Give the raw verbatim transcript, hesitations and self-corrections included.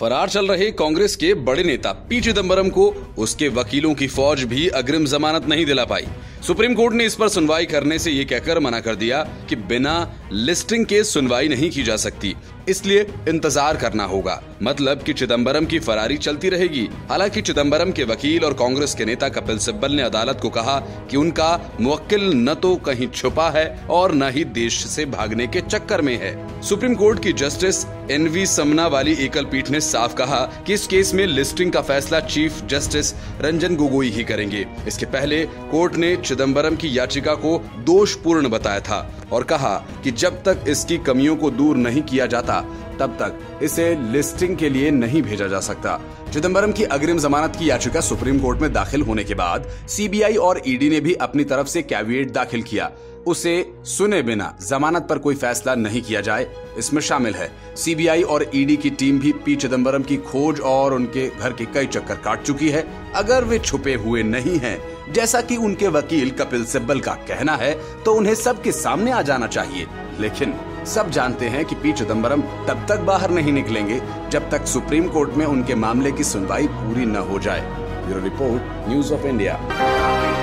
फरार चल रहे कांग्रेस के बड़े नेता पी चिदम्बरम को उसके वकीलों की फौज भी अग्रिम जमानत नहीं दिला पाई। सुप्रीम कोर्ट ने इस पर सुनवाई करने से ये कहकर मना कर दिया कि बिना लिस्टिंग के सुनवाई नहीं की जा सकती, इसलिए इंतजार करना होगा। मतलब कि चिदम्बरम की फरारी चलती रहेगी। हालांकि चिदम्बरम के वकील और कांग्रेस के नेता कपिल सिब्बल ने अदालत को कहा कि उनका मुवक्किल न तो कहीं छुपा है और न ही देश से भागने के चक्कर में है। सुप्रीम कोर्ट की जस्टिस एनवी समना वाली एकल पीठ ने साफ कहा कि इस केस में लिस्टिंग का फैसला चीफ जस्टिस रंजन गोगोई ही करेंगे। इसके पहले कोर्ट ने चिदम्बरम की याचिका को दोषपूर्ण बताया था और कहा कि जब तक इसकी कमियों को दूर नहीं किया जाता तब तक इसे लिस्टिंग के लिए नहीं भेजा जा सकता। चिदम्बरम की अग्रिम जमानत की याचिका सुप्रीम कोर्ट में दाखिल होने के बाद सीबीआई और ईडी ने भी अपनी तरफ से कैविएट दाखिल किया, उसे सुने बिना जमानत पर कोई फैसला नहीं किया जाए, इसमें शामिल है। सीबीआई और ईडी की टीम भी पी चिदम्बरम की खोज और उनके घर के कई चक्कर काट चुकी है। अगर वे छुपे हुए नहीं हैं, जैसा कि उनके वकील कपिल सिब्बल का कहना है, तो उन्हें सबके सामने आ जाना चाहिए। लेकिन सब जानते हैं कि पी चिदम्बरम तब तक बाहर नहीं निकलेंगे जब तक सुप्रीम कोर्ट में उनके मामले की सुनवाई पूरी न हो जाए। Bureau report, news of India.